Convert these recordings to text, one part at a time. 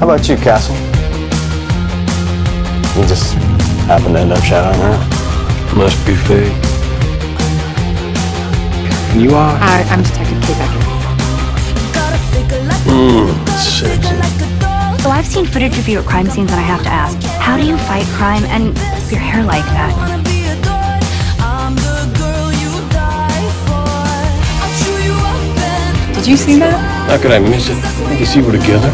How about you, Castle? You just happened to end up shadowing her. Must be fake. You are? I'm Detective Kate Becker. Sexy. So I've seen footage of you at crime scenes, and I have to ask, how do you fight crime and your hair like that? Did you see that? How could I miss it? I think you see we're together.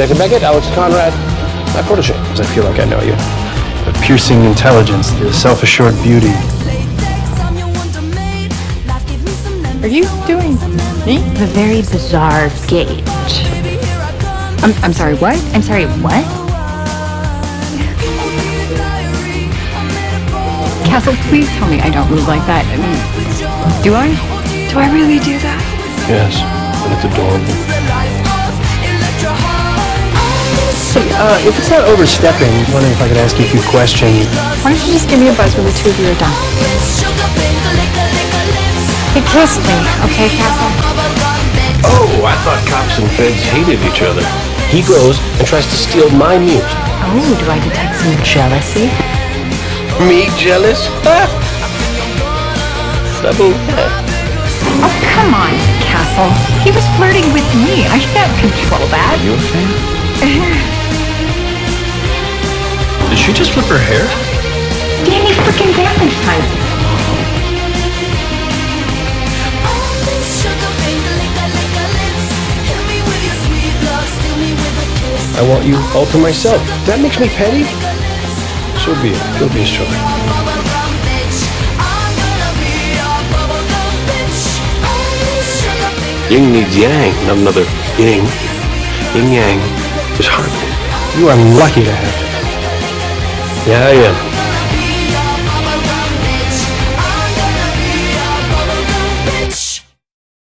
David Beckett, Alex Conrad, my protege, because I feel like I know you. The piercing intelligence, the self-assured beauty. Are you doing me? The very bizarre gait. I'm sorry, what? I'm sorry, what? Castle, please tell me I don't move like that. I mean, do I? Do I really do that? Yes, and it's adorable. If it's not overstepping, I was wondering if I could ask you a few questions. Why don't you just give me a buzz when the two of you are done? He kissed me, okay, Castle? Oh, I thought cops and feds hated each other. He goes and tries to steal my music. Oh, do I detect some jealousy? Me jealous? Double head. Oh, come on, Castle. He was flirting with me. I can't control that. Are you a fan? Did she just flip her hair? Danny freaking damage time. I want you all to myself. That makes me petty? So be it. You'll be strong. Yin needs yang, not another yin. Yin yang. You are lucky to have it. Yeah, I am.